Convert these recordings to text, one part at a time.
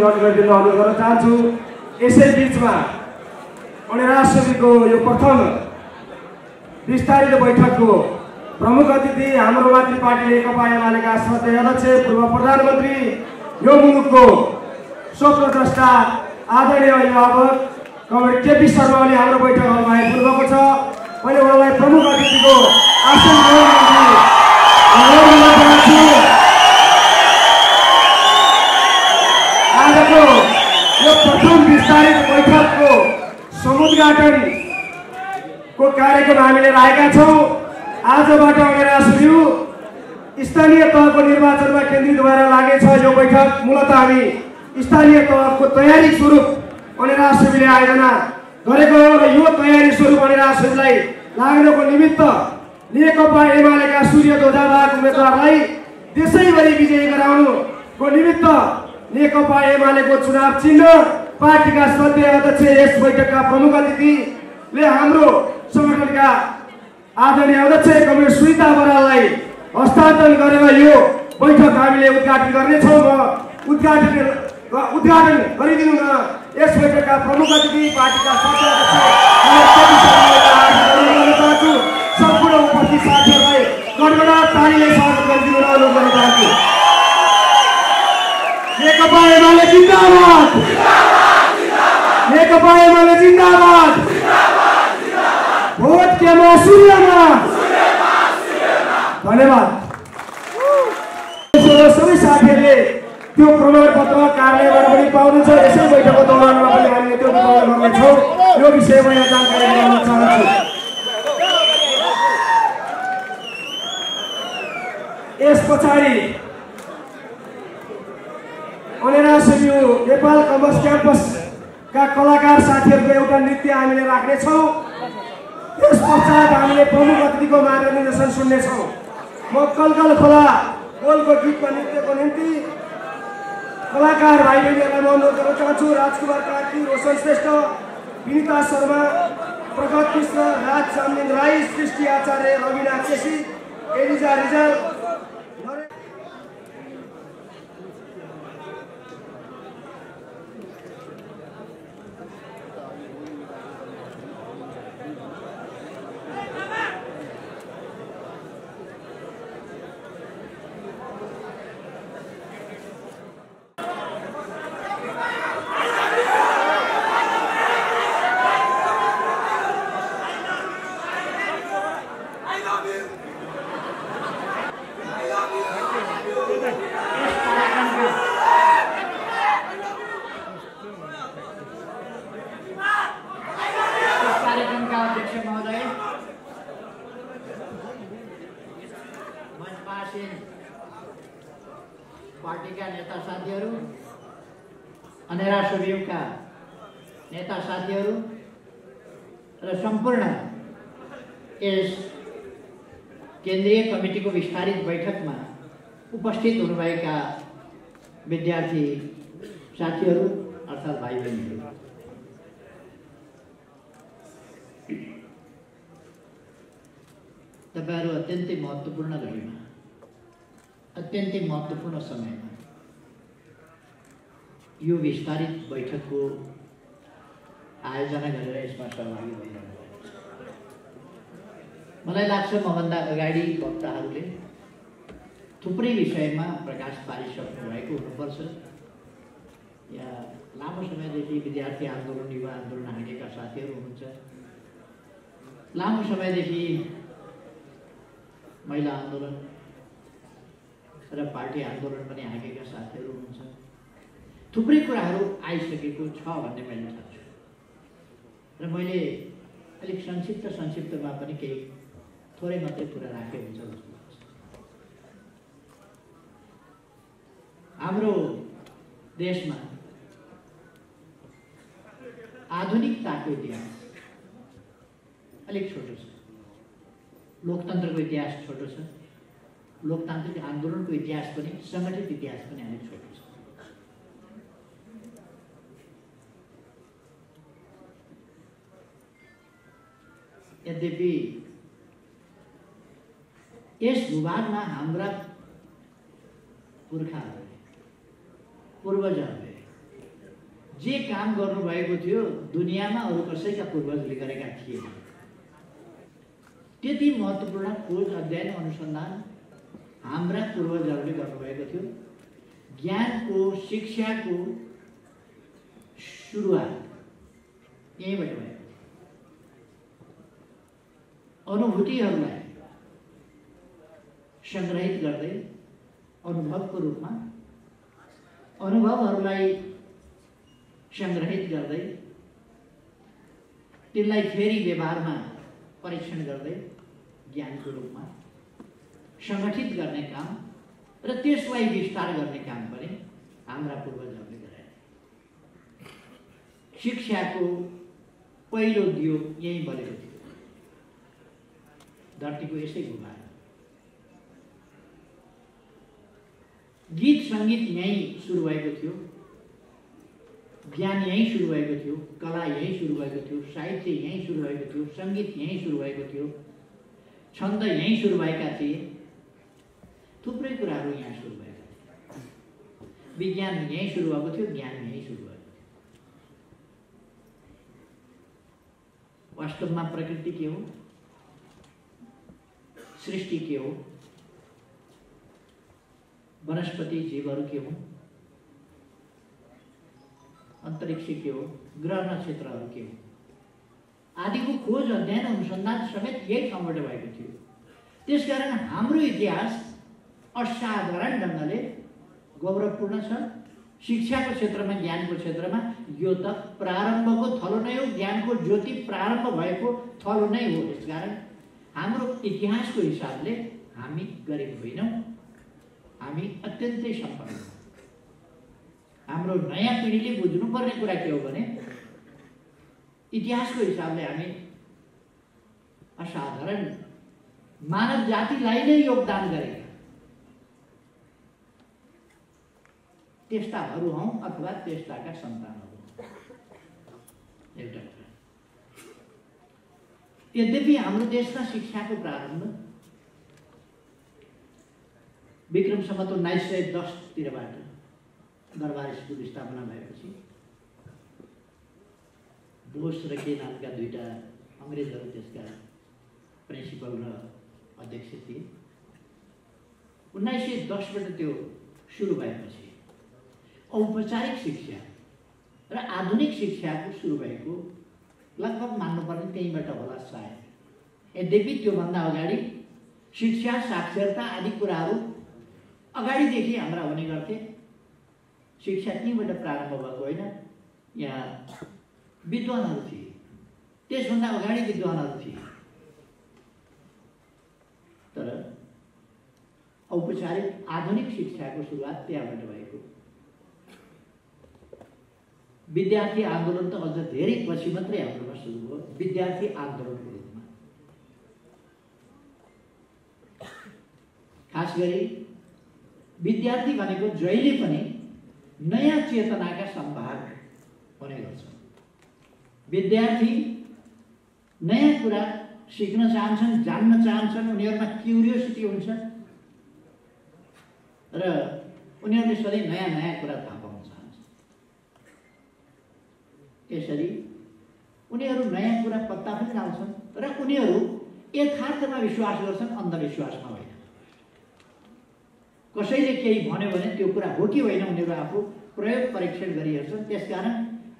रद्द गरिदिन अनुरोध गर्न चाहन्छु। यसै बीचमा माननीय राष्ट्रपतिको यो प्रथम विस्तारित बैठकको प्रमुख अतिथि हाम्रो मातृ पार्टी नेकपा एमालेका सदस्य अध्यक्ष पूर्व प्रधानमन्त्री यो मुलुकको स्वप्नद्रष्टा आदरणीय अभिभावक कमरेड केपि शर्माले हाम्रो बैठक हलमा आइपुग्नुभएको छ। मैले उहाँलाई प्रमुख अतिथिको आसन ग्रहण गर्छु। यो प्रथम विस्तारित बैठक को समुद्घाटन को कार्यक्रम हामीले राखेका छौं। आजबाट अगाडि सुरु स्थानीय तह को निर्वाचन में केन्द्रित भएर लागेछ यो बैठक। मूलतः हामी स्थानीय तह को तैयारी स्वरूप अनिराश्रमीले आयोजना गरेको हो र यो तैयारी स्वरूप अनिराश्रमीलाई लाग्नको निमित्त नेकपा एमालेका सूर्य ध्वजाबाग उम्मेदवारलाई त्यसैभरि विजयी गराउनुको निमित्त नेकपा एमालेको चुनाव चिन्ह पार्टीका सदस्य अध्यक्ष यस बैठकका प्रमुख अतिथिले हाम्रो संगठनका आदरणीय अध्यक्ष कमरेड सुनिता बराललाई हस्तान्तरण गरेर यो बैठक हामीले उद्घाटन गर्नेछौँ। म उद्घाटन गरिदिनु न यस बैठकका प्रमुख अतिथि पार्टीका सदस्य अध्यक्ष सम्पूर्ण उपस्थित साथीहरूलाई गडगडाट तालीले स्वागत गरिदिनु र अनुरोध गर्न चाहन्छु। नेकपा एमाले जिन्दाबाद नेकपा एमाले जिन्दाबाद। भोट के मा सूर्यमा धन्यवाद। सबै साथीहरूले त्यो प्रमाणपत्र कार्यालयबाट पनि पाउनुहुन्छ। यसै बैठकको दौरानमा पनि हामीले त्यो वितरण गर्नेछौँ। यो विषयमा यहाँ जानकारी गराउन चाहन्छु। यस पछाडि अनेराश्रमी नेपाल कमर्स क्याम्पस का कलाकार साथीहरूको एउटा नृत्य हामीले राख्ने छौं। त्यस पश्चात हामीले प्रमुख अतिथिको मार्गदर्शन सुन्ने छौं। म कलकल खोला गोलको गीतमा नृत्यको निम्ति कलाकार भाइ बहिनीहरूलाई अनुरोध गर्न चाहन्छु। राजकुमार कार्की, रोशन श्रेष्ठ, विनिता शर्मा, प्रगत कृष्ण, राज चामलिङ राई, सृष्टि आचार्य, रविना केसी, एलिजा रिजाल। विस्तारित बैठक में उपस्थित होनुभएका विद्यार्थी साथीहरू अर्थात् भाई बहनी तपाईहरू अत्यंत महत्वपूर्ण घड़ीमा अत्यंत महत्वपूर्ण समय में यो विस्तारित बैठक को आयोजना गरेर यसमा सहभागी भइरहनु भएको छ। मलाई लाग्छ मभन्दा अगाडि वक्ताहरूले थुप्रै विषयमा प्रकाश पारिसक्नु भएको हुनुपर्छ। यहाँ लामो समयदेखि विद्यार्थी आन्दोलन युवा आन्दोलन हालेका साथीहरू हुनुहुन्छ। लामो समयदेखि महिला आन्दोलन र पार्टी आन्दोलन पनि हालेका साथीहरू हुनुहुन्छ। थुप्रै कुराहरू आइसकेको छ भन्ने मैले ठान्छु र मैले अलिक संक्षिप्तमा पनि केही थोड़े मात्र कुरा राखे हुन्छ। हाम्रो देश में आधुनिकता को इतिहास अलग छोटो, लोकतंत्र को इतिहास छोटो, लोकतांत्रिक आंदोलन को इतिहास पनि संगठित इतिहास पनि अलग छोटो। यद्यपि इस भूभाग में हाम्रा पुर्खाहरूले पूर्वजहरूले जे काम गर्नुभएको थियो दुनिया में अरु कसैका पूर्वजले गरेका थिए। त्यति महत्त्वपूर्ण खोज अध्ययन अनुसंधान हाम्रा पूर्वजहरूले गर्नुभएको थियो। ज्ञान को शिक्षा को सुरुवात यहीँबाट भयो। अनुभूतिहरूलाई संग्रहित गर्दै अनुभवको रूपमा अनुभवहरूलाई संग्रहित गर्दै त्यसलाई फेरि व्यवहारमा परीक्षण गर्दै ज्ञानको रूपमा संगठित गर्ने काम र त्यसलाई विस्तार गर्ने काम पनि हाम्रा पूर्वजहरूले गरे। शिक्षाको पहिलो दियो यही बलेको थियो। धरतीको यसै गुमा गीत संगीत यही सुरु भएको थियो, ज्ञान यही सुरु भएको थियो, कला यही सुरु भएको थियो, साहित्य यही सुरु भएको थियो, संगीत यही सुरु भएको थियो, छन्द यही सुरु भएका थिए, थुप्रै कुराहरू यहाँ सुरु भएका थिए। विज्ञान यही सुरु भएको थियो, ज्ञान यही सुरु भएको थियो। वास्तवमा प्रकृति के हो, सृष्टि के हो, वनस्पति जीवहरू के हो, अंतरिक्ष के हो, ग्रह नक्षत्र के हो आदि को खोज अध्ययन अनुसंधान समेत यही ठाउँबाट भएको थियो। त्यसकारण हाम्रो इतिहास असाधारण ढंगले गौरवपूर्ण छ। शिक्षा को क्षेत्र में, ज्ञान को क्षेत्र में यो त प्रारंभ को थलो नै हो, ज्ञान को ज्योति प्रारंभ भएको थलो नै हो। त्यसकारण हाम्रो इतिहास को हिसाब से हामी गरीब होइनौं, हामी अत्यन्तै सम्पन्न हौं। हाम्रो नयाँ पीढ़ीले बुझ्नुपर्ने कुरा के हो भने इतिहासको हिसाबले हामी असाधारण मानव जातिलाई नै योगदान गरेका त्यस्ताहरू हौं अथवा त्यस्ताका सन्तानहरू। एउटा कुरा, यद्यपि हाम्रो देशमा शिक्षाको प्रारम्भ विक्रम सम्वत 1910 तिरबाट दरबार स्कूल स्थापना भएपछि बोस र के नामका दुईटा अंग्रेजहरू त्यसका प्रिन्सिपल र अध्यक्ष थिए। 1910बाट त्यो सुरु भएपछि औपचारिक शिक्षा र आधुनिक शिक्षा को सुरु भएको लगभग मान्नुपर्ने त्यहीबाट होला सायद। यद्यपि त्योभन्दा अगाडि शिक्षा साक्षरता आदि कुराहरू अगाडिदेखि हाम्रा हुने गर्थे। शिक्षा त्यहीँबाट प्रारम्भ भएको होइन, यहाँ विद्वानहरू थिए, त्यसभन्दा अगाडि विद्वानहरू थिए। तर औपचारिक आधुनिक शिक्षा को सुरुवात त्यहाँबाट भएको। विद्यार्थी आंदोलन तो अझ धेरै पछि मात्रै हाम्रोमा सुरु भयो। विद्यार्थी आंदोलन को रूपमा खास गरी विद्यार्थी भनेको जहिले पनि नयाँ चेतनाका सम्भाग हुने गर्छ। विद्यार्थी नयाँ कुरा सिक्न चाहन्छन्, जान्न चाहन्छन्, उनीहरुमा क्युरियोसिटी हुन्छ र उनीहरुले सधैं नयाँ नयाँ कुरा थाहा पाउन चाहन्छन्। त्यसरी उनीहरु नयाँ कुरा पत्ता पनि लगाउँछन् र उनीहरु यथार्थमा विश्वास गर्छन्, अन्धविश्वासमा होइन। कसैले केही भन्यो भने त्यो कुरा हो कि होइन उनीहरु आफू प्रयोग परीक्षण गरी हेर्छन्। त्यसकारण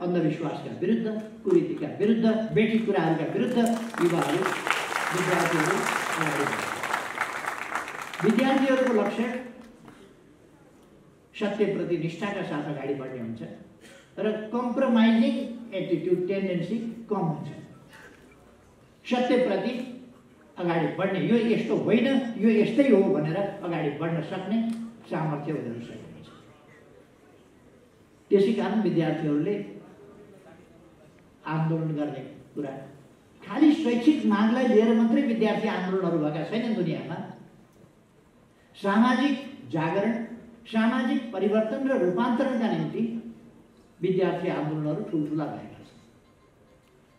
अन्धविश्वासका विरुद्ध, कुरीतिका विरुद्ध, बेठी कुराहरुका विरुद्ध युवाहरु विद्यार्थीहरु अगाडि बढ्छन्। विद्यार्थीहरुको लक्ष्य सत्यप्रति निष्ठाका साथ अगाडि बढ्ने हुन्छ र कम्प्रोमाइजिङ एटिट्युड टेन्डेन्सी कम हुन्छ। सत्यप्रति अगाडि बढ्ने, यो यस्तो होइन, यो यस्तै हो भनेर अगाडि बढ्न सक्ने सामर्थ्य उनीहरूसँग हुन्छ। त्यसै कारण विद्यार्थीहरूले आन्दोलन गर्ने कुरा खाली शैक्षिक मागलाई लिएर मात्रै विद्यार्थी आन्दोलनहरू भएका छैनन्। दुनियाँमा सामाजिक जागरण, सामाजिक परिवर्तन र रूपान्तरणका निम्ति विद्यार्थी आन्दोलनहरू ठुल्ठुला भएका छन्।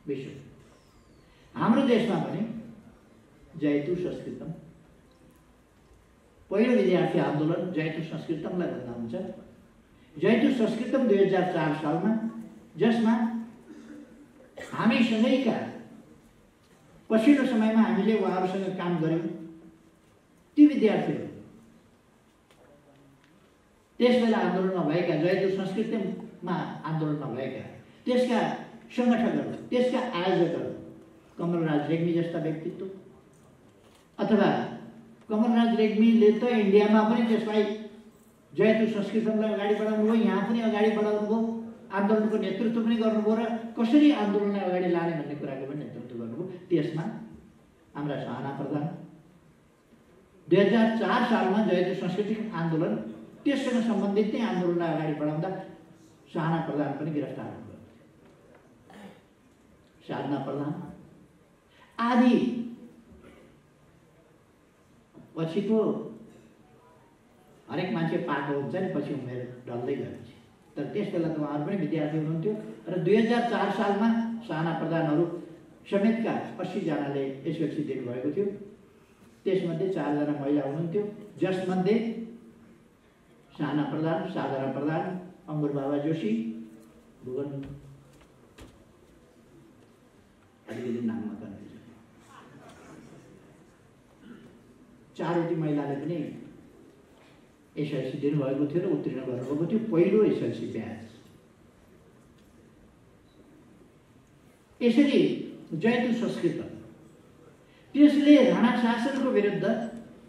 विशेष हाम्रो देशमा पनि जयतु संस्कृतम पहिलो विद्यार्थी आंदोलन जयतु संस्कृतमलाई भन्दा हुन्छ। जयतु संस्कृतम 2004 साल में जिसमें हमी सधैँका पछिल्लो समय में हामीले उहाँहरूसँग काम गर्यौं। ती विद्यार्थी त्यसबेला आन्दोलन नभएका, जयदेव संस्कृतिमा आन्दोलन नभएका, त्यसका संगठकहरू, त्यसका आयोजकहरू कमलराज रेग्मी जस्ता व्यक्तित्व, अथवा कमलराज रेग्मीले तो इंडिया में भी त्यसलाई जयदेव संस्कृतिलाई अगाडि बढाउनु भयो, यहाँ पनि अगाडि बढाउनु भयो, आंदोलन को नेतृत्व भी गर्नुभयो र कसरी आंदोलन अगाडि लाने भन्ने कुराको पनि नेतृत्व गर्नुभयो। त्यसमा हाम्रा सहना प्रधान 2004 साल में जयदेव सांस्कृतिक आंदोलन त्यससँग सम्बन्धित नै आंदोलन अगाडि बढाउँदा सहना प्रधान पनि गिरफ्तार हुनुभयो। साधना प्रधान आदि पछिको हरेक मान्छे पाएको हुन्छ नि, पछि उमेर ढल्दै गएपछि, तर त्यसबेला त उहाँहरु पनि विद्यार्थी हुनुहुन्थ्यो र 2004 सालमा साना प्रधानहरु समेतका 80 जनाले एसएलसी दिनु भएको थियो। त्यसमध्ये 4 जना महिला हुनुहुन्थ्यो, जसमध्ये साना प्रधान, साधारण प्रधान, अंगुर बाबा जोशी, भुवन आदिले नाममा गर्नुहुन्छ। चारैटी महिलाले पनि एसएलसी दिनुभएको थियो र उत्तीर्ण गर्नुभएको थियो। पहिलो एसएलसी ब्याच। यसरी जयदेव संस्कृत त्यसले राणा शासनको विरुद्ध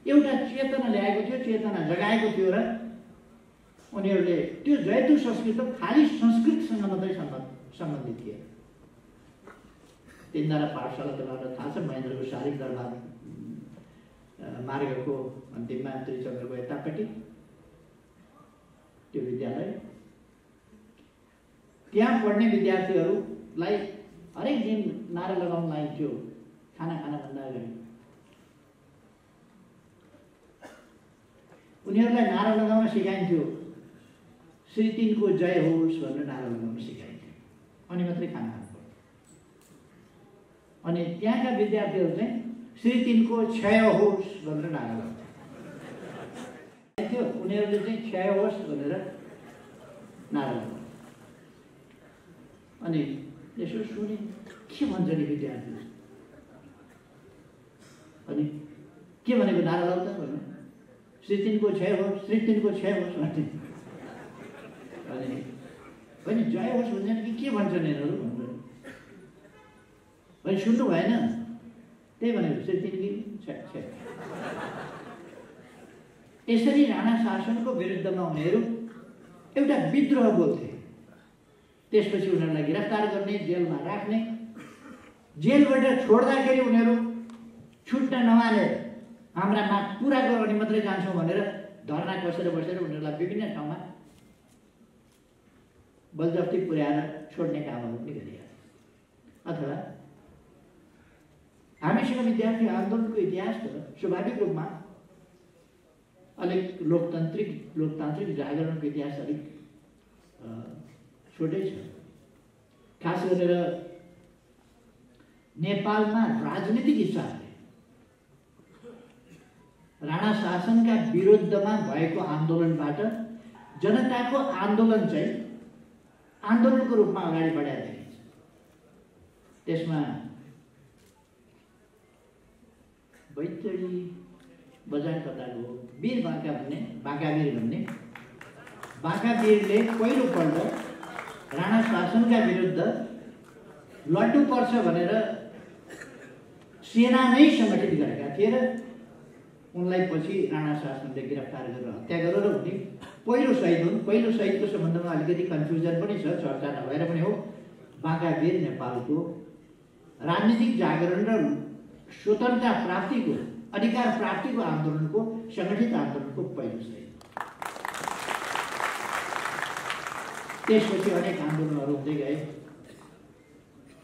एउटा चेतना ल्याएको थियो, चेतना जगाएको थियो र उनीहरूले त्यो जयदेव संस्कृत खाली संस्कृतसँग मात्रै सम्बन्धित थिए। तीनजना पाठशाला तपाईँलाई थाहा छ, महेन्द्रको शालिक दरबार मार्गको अन्तिममा त्रिचन्द्रको यतापट्टि त्यो विद्यालय, त्यहाँ पढ्ने विद्यार्थीहरूलाई हरेक दिन नारा लगाउन लाइन्थ्यो खाना खानभन्दा अगाडि। उनीहरूलाई नारा लगाउन सिकाइन्थ्यो, श्री 3 को जय होस् भनेर नारा लगाउन सिकाइन्थ्यो, अनि मात्रै खाना खान्थ्यो। अनि त्यहाँका विद्यार्थीहरू चाहिँ श्री 3 को क्षय होस् भनेर नारा लगाउँथे। उनीहरूले चाहिँ क्षय होस् भनेर नारा लगाउँथे। अनि यसो सुने के भन्छ नि विद्यार्थी, अनि के भनेको नारा लगाउँदा भन्नु, श्री 3 को क्षय होस्, श्री 3 को क्षय होस् भन्थे। अनि पनि जय होस् भन्छन् कि के भन्छन् यिनीहरू भन्नु, अनि सुन्नु भएन, त्यही भनेको श्री 3 कि क्षय। यसरी राणा शासनको विरुद्धमा उनीहरू एउटा विद्रोह बोल्थे। त्यसपछि उनीहरूलाई गिरफ्तार गर्ने, जेलमा राख्ने, जेलबाट छोड्दाखेरि उनीहरू छुट्न नमानेर हाम्रा माग पूरा गर्ने मात्रै जान्छौँ भनेर धरना बसेर उनीहरूलाई विभिन्न ठाउँमा बलजफ्ती पुर्याएर छोड्ने कामहरू पनि गरिए। अथवा हामीसँग विद्यार्थी आन्दोलनको इतिहास त स्वाभाविक रूपमा अलिक लोकतान्त्रिक जागरण के इतिहास अलिक छोटे। खास गरेर नेपालमा राजनीतिक हिसाबले राणा शासन का विरुद्ध में भएको आंदोलनबाट जनता को आंदोलन चाहिँ आंदोलन को रूप में अगाडि बढाएको थियो। त्यसमा बैतडी बजार कताको वीर बाँका भन्ने बाँकावीरले पहिलोपल्ट राणा शासनका विरुद्ध लड्नुपर्छ भनेर सेना नै सङ्गठित गरेका थिए र उनलाई पछि राणा शासनले गिरफ्तार गरेर हत्या गरेर उनी पहिलो शहीद हुन्। पहिलो शहीदको सम्बन्धमा अलिकति कन्फ्युजन पनि छ, चर्चा नभएर पनि हो। बाँकावीर नेपालको राजनीतिक जागरण र स्वतन्त्रता प्राप्तिको, अधिकार प्राप्ति को आंदोलन को, संगठित आंदोलन को पहिलो शहीद। अनेक आंदोलन होते गए।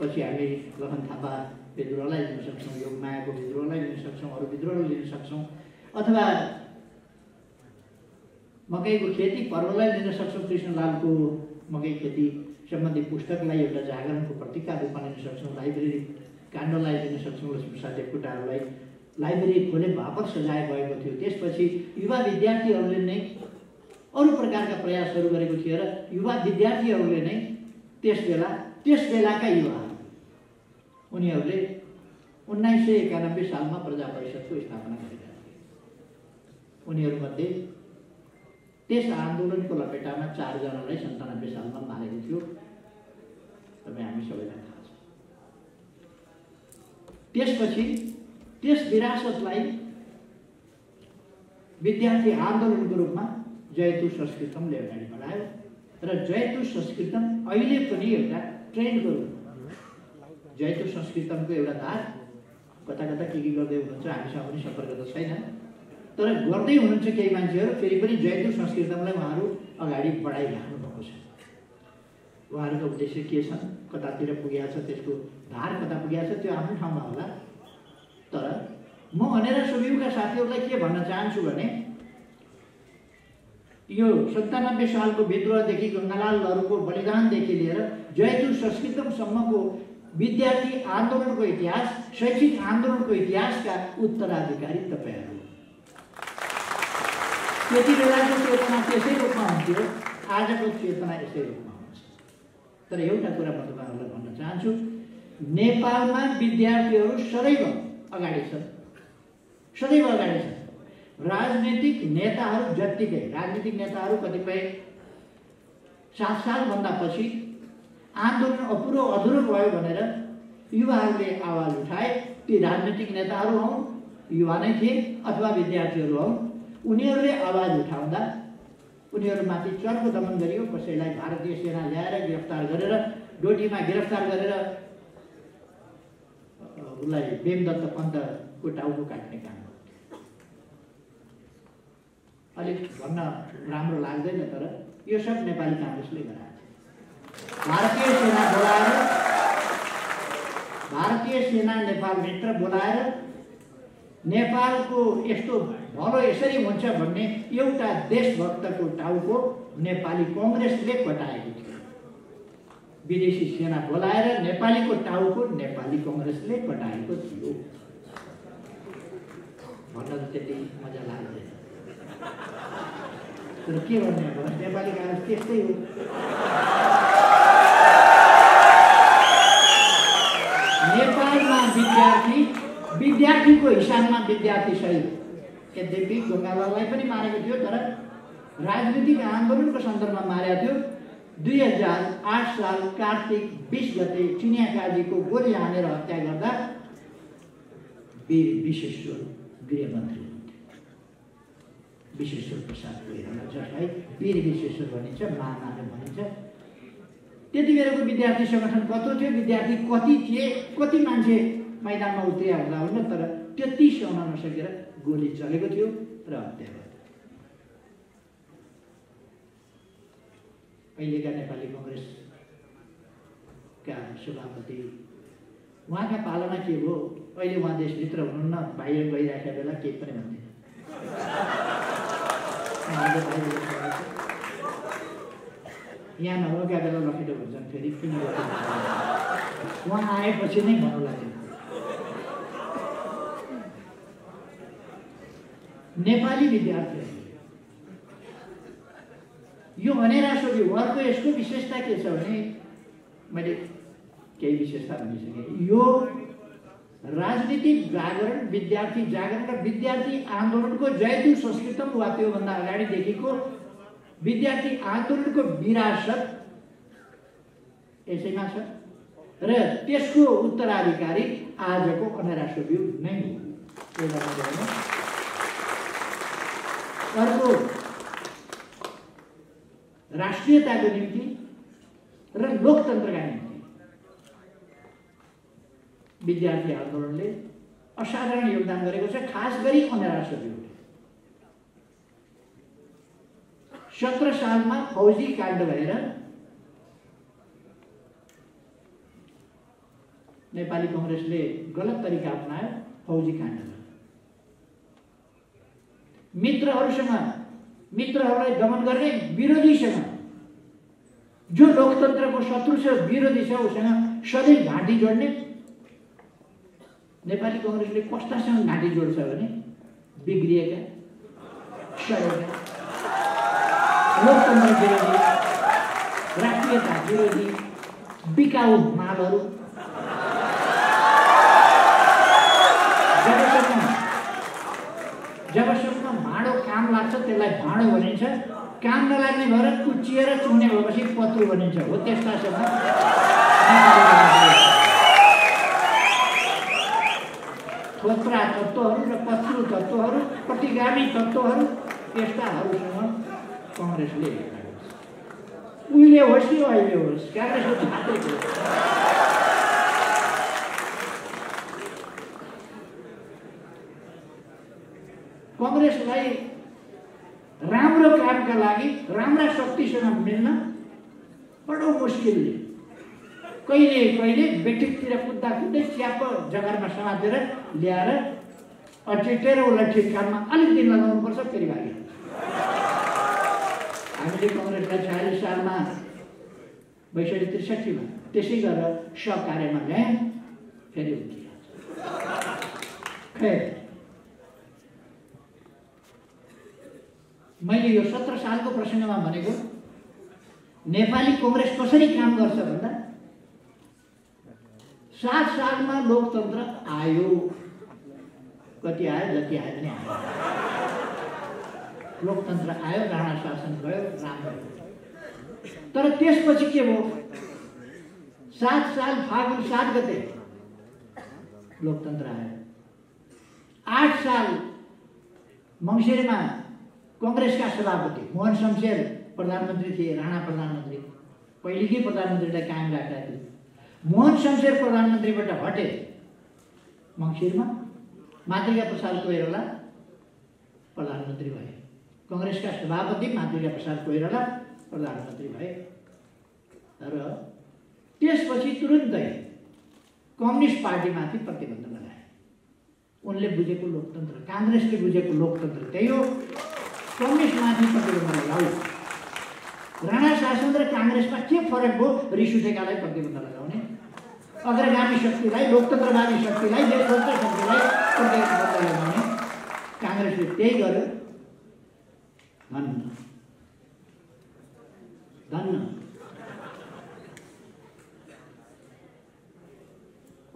पछि हामी लखन थापा विद्रोहलाई लिन सक्छौं, योगमायाको विद्रोहलाई लिन सक्छौं, अरु विद्रोहलाई लिन सक्छौं, अथवा मकै को खेती पर्वलाई लिन सक्छौं। कृष्णलाल को मकै खेती संबंधी पुस्तकलाई एउटा जागरण को प्रतीक का रूपमा लिन सक्छौं। लाइब्रेरी काण्डलाई लिन सक्छौं। लक्ष्मीप्रसाद देवकोटालाई लाइब्रेरी खोले वापस सजाय गएको थियो। त्यसपछि युवा विद्यार्थीहरूले नै अरू प्रकारका प्रयासहरू गरेको थियो र युवा विद्यार्थीहरूले नै त्यस बेलाका युवाहरू उनीहरूले 1991 सालमा प्रजा परिषदको स्थापना गरेका थिए। उनीहरूमध्ये त्यस आन्दोलनको लपेटामा 4 जनालाई 97 सालमा मारेको थियो। तपाई हामी सबैलाई थाहा छ। त्यसपछि त्यस विरासतलाई विद्यार्थी आन्दोलनको रूपमा जयतु संस्कृतमले अगाडि बढायो र जयतु संस्कृतम अहिले पनि एउटा ट्रेन्डको रूपमा जयतु संस्कृतमको एउटा धार कता के गर्दै हुनुहुन्छ हामीसँग पनि सम्पर्क त छैन तर गर्दै हुनुहुन्छ केही मान्छेहरू फेरि पनि जयतु संस्कृतमलाई उहाँहरू अगाडि बढाइराख्नु भएको छ। उहाँहरूको उद्देश्य के छन्, कतातिर पुगेको छ, त्यसको धार कता पुगेको छ, त्यो आफ्नो ठाउँमा होला। तर म भनेर सुविका साथीहरूलाई के भन्न चाहन्छु भने यो 97 सालको विद्रोहदेखि गंगालाल लहरुको बलिदानदेखि लिएर जयतु संस्कृतमसम्मको विद्यार्थी आन्दोलनको इतिहास, शैक्षिक आन्दोलनको इतिहासका उत्तराधिकारी तपाईहरू। त्यति बेलाको चेतना त्यसै रूपमा हुन्थ्यो, आजको चेतना यसै रूपमा हुन्छ। तर एउटा कुरा म तपाईहरूलाई भन्न चाहन्छु, नेपालमा विद्यार्थीहरू सदैव अगाडि छन्, सदैव अगाडि छन्। राजनीतिक नेताहरू कतिपय 7 साल भन्दा पछि आन्दोलन अपुरो अधुरो भयो भनेर युवाहरूले आवाज उठाए। ती राजनीतिक नेताहरू हुन्, युवा नै थिए अथवा विद्यार्थीहरू हुन्। उनीहरूले आवाज उठाउँदा उनीहरूमाथि चर्को दमन गरियो। कसैलाई भारतीय सेना ल्याएर गिरफ्तार गरेर डोटीमा गिरफ्तार गरेर उलाई बेमदत्त पन्तको टाउको काट्ने काम गर्थ्यो। अलिक भन्न राम्रो लाग्दैन तर यो सब नेपाली काङ्ग्रेसले गरायो। भारतीय सेना नेपालभित्र बोलाएर नेपालको यस्तो भलो यसरी हुन्छ भन्ने एउटा देशभक्तको टाउको नेपाली काङ्ग्रेसले कटाएको थियो। विदेशी सेना बोलाएर नेपालीको टाउको नेपाली काङ्ग्रेसले कटाएको थियो भन्न त त्यति मजा लाग्दैन तर के गर्ने अब, नेपाली काङ्ग्रेस त्यस्तै हो। नेपालमा विद्यार्थीको हिसाबमा विद्यार्थी सहित यद्यपि गङ्गालाललाई पनि मारेको थियो तर राजनीतिक आन्दोलनको सन्दर्भमा मारेको थियो। 2008 साल कार्तिक 20 गते चिनियाकाजीको गोली हानेर हत्या गर्दा वीर विश्वेश्वर गृहमन्त्री हुनुहुन्थ्यो, विश्वेश्वर प्रसाद कोइराला, जसलाई वीर विश्वेश्वर भनिन्छ, महानाम भनिन्छ। त्यति बेलाको विद्यार्थी संगठन कत्रो थियो, विद्यार्थी कति थिए, कति मान्छे मैदानमा उत्रिया हुँदा हुन्न तर त्यति सहन नसकेर गोली चलेको थियो र हत्या भयो। अहिलेका नेपाली काङ्ग्रेसका सभापति उहाँका पालना के हो, अहिले उहाँ देशभित्र हुनुहुन्न, बाहिर गइरहेका बेला केही पनि भन्दैन, यहाँ नभएका बेला लखेटो भन्छन्, फेरि किन उहाँ आएपछि नै भन्नु लाग्यो। नेपाली विद्यार्थी यो भनेर सोध्यो उहाँको यसको विशेषता के छ भने मैले केही विशेषता भनिसकेँ। यो राजनीतिक जागरण, विद्यार्थी जागरण र विद्यार्थी आन्दोलनको जयतु संस्कृतम वा त्योभन्दा अगाडिदेखिको विद्यार्थी आन्दोलनको विरासत यसैमा छ र त्यसको उत्तराधिकारी आजको अनेरासोभ्यू नै हो। अर्को राष्ट्रियताको निम्ति र लोकतन्त्रका निम्ति विद्यार्थी आन्दोलनले असाधारण योगदान गरेको छ, खास गरी अनेरासोभ्यू। 17 सालमा फौजी काण्ड भएर नेपाली काङ्ग्रेसले गलत तरिका अपनायो, फौजी काण्ड भयो। मित्रहरूलाई दमन गर्ने, विरोधीसँग जो लोकतन्त्रको शत्रु छ, विरोधी छ, उसँग सधैँ घाँटी जोड्ने। नेपाली काङ्ग्रेसले कस्तासँग घाँटी जोड्छ भने बिग्रिएका सडकका लोकतन्त्र विरोधी, राष्ट्रियता विरोधी, बिकाऊ मालहरू जबसम्म भाँडो काम लाग्छ त्यसलाई भाँडो भनिन्छ, काम नलाग्ने भएर कुचिएर चुन्ने भएपछि पत्रु भनिन्छ। हो त्यस्ता सबै थोत्रा तत्त्वहरू र पत्रु तत्त्वहरू प्रतिगामी तत्त्वहरू त्यस्ताहरूसँग काङ्ग्रेसले उहिले होस् कि अहिले होस् काङ्ग्रेसको छात्र थियो। काङ्ग्रेसलाई राम्रो कामका लागि राम्रा शक्तिसँग मिल्न बडो मुस्किलले कहिले कहिले बेठिकतिर कुद्दा कुद्दै च्याप जगरमा समातेर ल्याएर अचेटेर उसलाई ठिक काममा अलिक दिन लगाउनुपर्छ फेरि भाग्यो। हामीले काङ्ग्रेसलाई ४६ सालमा ६२-६३मा त्यसै गरेर सहकार्यमा ल्याए फेरि उठ्यो। खै मैले यो १७ सालको प्रसङ्गमा भनेको नेपाली काङ्ग्रेस कसरी काम गर्छ भन्दा ७ सालमा लोकतन्त्र आयो, कति आयो जति आयो पनि आयो, लोकतन्त्र आयो, राणा शासन गयो, राम्रो। तर त्यसपछि के भयो? ७ साल फागुन ७ गते लोकतन्त्र आयो, ८ साल मङ्सिरमा कांग्रेस का सभापति मोहन शमशेर प्रधानमंत्री थे, राणा प्रधानमंत्री, पहले के प्रधानमंत्री कायम राख्या थे। मोहन शमशेर प्रधानमंत्री हटे मंगसिर में मातृका प्रसाद कोइराला प्रधानमंत्री भए, कांग्रेस का सभापति मातृका प्रसाद कोइराला प्रधानमंत्री भए। तर त्यसपछि तुरुन्तै कम्युनिस्ट पार्टीमाथि प्रतिबन्ध लगाए। उनले बुझेको लोकतन्त्र, कांग्रेसले बुझेको लोकतन्त्र त्यही हो, कम्युनिस्टमाथि प्रतिबन्ध लगाऊ। राणा शासन र काङ्ग्रेसमा के फरक भयो? रिस उठेकालाई प्रतिबन्ध लगाउने, अग्रगामी शक्तिलाई, लोकतन्त्रवादी शक्तिलाई, देशभक्त शक्तिलाई प्रतिबन्ध लगाउने। काङ्ग्रेसले त्यही गर्यो। धन्न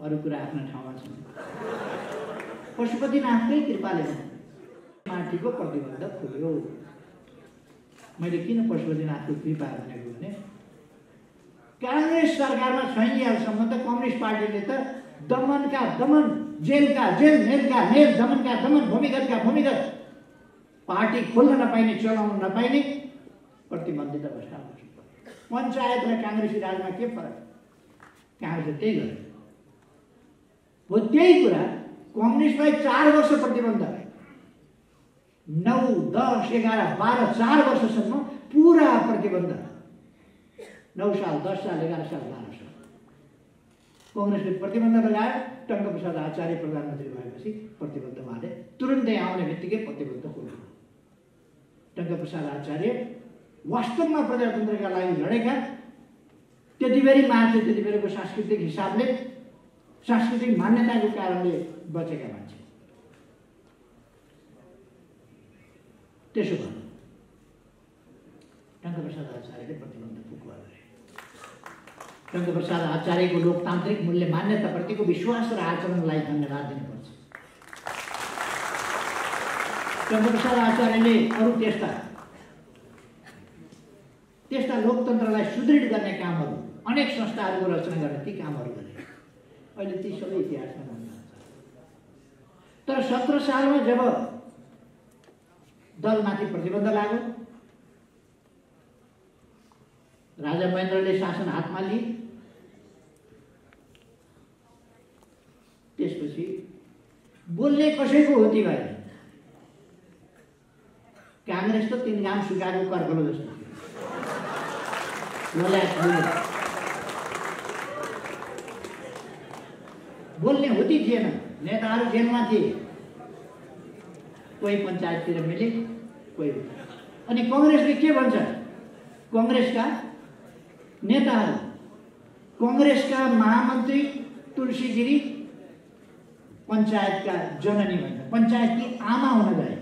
अरू कुरा आफ्ना ठाउँमा छ। पशुपतिनाथकै कृपाले माटीको प्रतिबन्ध खुल्यो। मैले किन पशुपतिनाथको कृपा भनेको भने काङ्ग्रेस सरकारमा छैनसम्म त कम्युनिस्ट पार्टीले त दमनका दमन, जेलका जेल, नेलका नेल, दमनका दमन, भूमिगतका भूमिगत, पार्टी खोल्न नपाइने, चलाउन नपाइने प्रतिबन्धित अवस्था बस्नु पर्यो। पञ्चायत र काङ्ग्रेसी राजमा के फरक? काङ्ग्रेसले त्यही गर्यो। हो त्यही कुरा कम्युनिस्टलाई ४ वर्ष प्रतिबन्ध, ९, १०, ११, १२, ४ वर्षसम्म पूरा प्रतिबन्ध, ९ साल, १० साल, ११ साल, १२ साल। काङ्ग्रेसले प्रतिबन्ध लगायो। टङ्क प्रसाद आचार्य प्रधानमन्त्री भएपछि प्रतिबन्ध बाँधे, तुरुन्तै आउने बित्तिकै प्रतिबन्ध खुल्यो। टङ्क प्रसाद आचार्य वास्तवमा प्रजातन्त्रका लागि लडेका, त्यतिबेरै मान्छे, त्यतिबेरको सांस्कृतिक हिसाबले, सांस्कृतिक मान्यताको कारणले बचेका मान्छे। त्यसो भए टङ्कप्रसाद आचार्यले प्रतिबन्ध फुकुवा गरे। टङ्कप्रसाद आचार्यको लोकतान्त्रिक मूल्य मान्यताप्रतिको विश्वास र आचरणलाई धन्यवाद दिनुपर्छ। टङ्कप्रसाद आचार्यले अरू त्यस्ता त्यस्ता लोकतन्त्रलाई सुदृढ गर्ने कामहरू, अनेक संस्थाहरूको रचना गर्ने ती कामहरू गरे। अहिले ती सबै इतिहासमा भन्न जान्छ। तर १७ सालमा जब दलमाथि प्रतिबन्ध लाग्यो, राजा महेन्द्रले शासन हातमा लिए, त्यसपछि बोल्ने कसैको होती भएन। काङ्ग्रेस त ३ घाम सुकाएको कर्कलो जस्तो बोल्ने होती थिएन। नेताहरू जेलमा थिए, कोही पंचायततिर मिले, कोही। अनि काङ्ग्रेसले के भन्छ? काङ्ग्रेसका नेताहरू, काङ्ग्रेसका महामन्त्री तुलसी गिरी पंचायतका जननी भन्छ, पंचायतकी आमा हुन गए।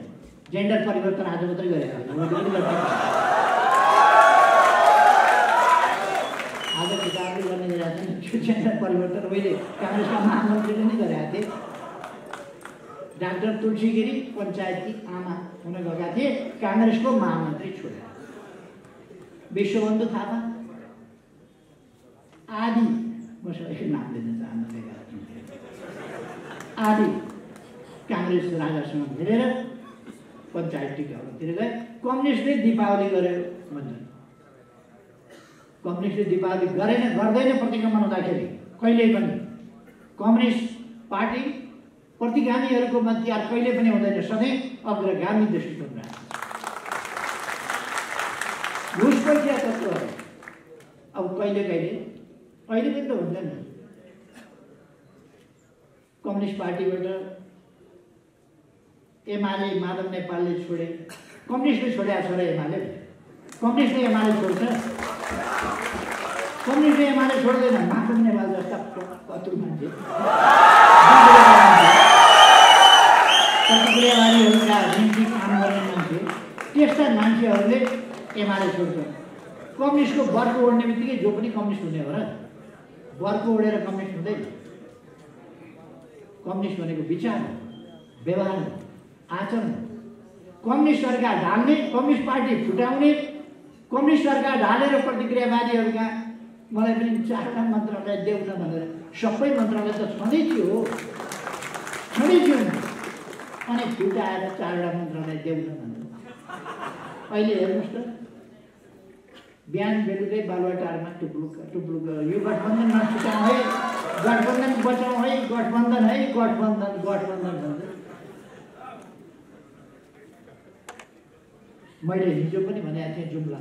जेन्डर परिवर्तन आज मात्रै गरेका आज किताबले गर्ने शिक्षण परिवर्तन मैं कांग्रेस का महामंत्री ने नहीं कराया थे। डाक्टर तुलसी गिरी पंचायती आमा होने लगा थे, कांग्रेस को महामंत्री छोड़ा। विश्वबंधु थापा आदि, मैं सबको नाम लेना चाहूँगा, आदि कांग्रेस राजासँग मिलेर पंचायत टिकाउनतिर गए। कम्युनिस्टले दीपावली गरे भन्छन्, कम्युनिस्टले दीपावली गरेन गर्दैन प्रतिक्रमण हुँदाखेरि कहिल्यै पनि कम्युनिस्ट पार्टी प्रतिगामीहरुको मध्य कहिल्यै पनि हुँदैन, सधैं अग्रगामी दृष्टिकोण राख्छ। घुसखोरीका तत्त्वहरु अब कहिले पनि त हुँदैन। कम्युनिस्ट पार्टीबाट एमाले माधव नेपालले छोड़े, कम्युनिस्टले छोड़े छोड़े एमाले, कम्युनिस्टले एमाले छोड्छ, कम्युनिस्टले एमाले छोड्दैन। माधव नेपाल जस्ता कतुर मान्छे प्रतिक्रियावादीहरुका निम्ति काम गर्ने मान्छे, त्यस्ता मान्छेहरुले एमाले छोड्छ। कम्युनिस्टको बर्को ओढ्ने बित्तिकै जो पनि कम्युनिस्ट हुने हो र, बर्को ओढेर कम्युनिस्ट हुँदैन। कम्युनिस्ट भनेको विचार हो, व्यवहार हो, आचरण। कम्युनिस्ट सरकार ढाल्ने, कम्युनिस्ट पार्टी फुटाउने, कम्युनिस्ट सरकार ढालेर प्रतिक्रियावादीहरुका मलाई पनि चारवटा मन्त्रालय देऊ न भनेर, सबै मन्त्रालय त छँदै थियो, छँदै थियो, अनि फुटाएर चारवटा मन्त्रालय देऊ न भनेर। अहिले हेर्नुस् त, बिहान बेलुकै बालुवाटारमा टुप्लुक यो गठबन्धनमा छुटाउँ है, गठबन्धन बचाउँ है, गठबन्धन है, गठबन्धन गठबन्धन भन्छ। मैले हिजो पनि भनेको थिएँ,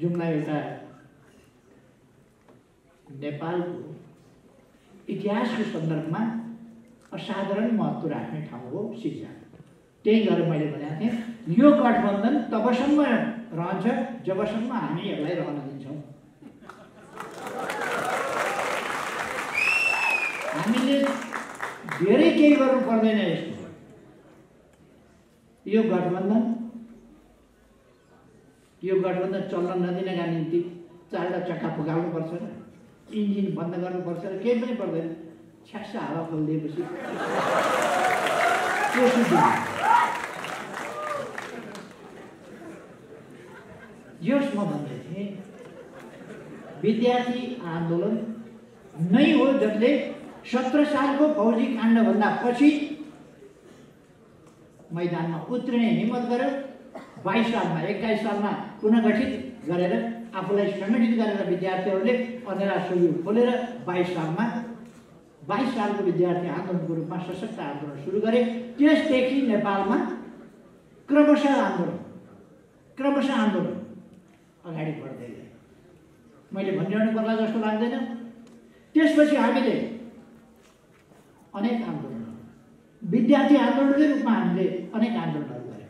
जुम्ला एउटा नेपालको इतिहासको सन्दर्भमा असाधारण महत्त्व राख्ने ठाउँ हो शिक्षा। त्यही गरेर मैले भनेको थिएँ यो गठबन्धन तबसम्म रहन्छ जबसम्म हामी यसलाई रहन दिन्छौँ। हामीले धेरै केही गर्नु पर्दैन, यसको यो गठबन्धन चल्न नदिनका निम्ति चारवटा चक्का फुकाउनु पर्छ र इन्जिन बन्द गर्नुपर्छ र केही पनि पर्दैन, छ्यास्सा हावा खोलिदिएपछि यस म भन्दै थिएँ विद्यार्थी आन्दोलन नै हो जसले 17 सालको फौजी काण्डभन्दा पछि मैदान में उत्रने हिम्मत गरे। 22 साल में 21 साल में पुनर्गठित गरेर आफूलाई संगठित गरेर विद्यार्थीहरूले अँधेरा सुरु खोलेर 22 साल को विद्यार्थी आन्दोलन को रूप में सशक्त आंदोलन सुरू करे। त्यसदेखि नेपालमा क्रमशः आंदोलन अगाडि बढ्दै गयो। मैले भनिरहनु पर्ला जस्तो लाग्दैन। त्यसपछि हामीले अनेक आंदोलन, विद्यार्थी आन्दोलनकै रूपमा हामीले अनेक आन्दोलनहरू गरे।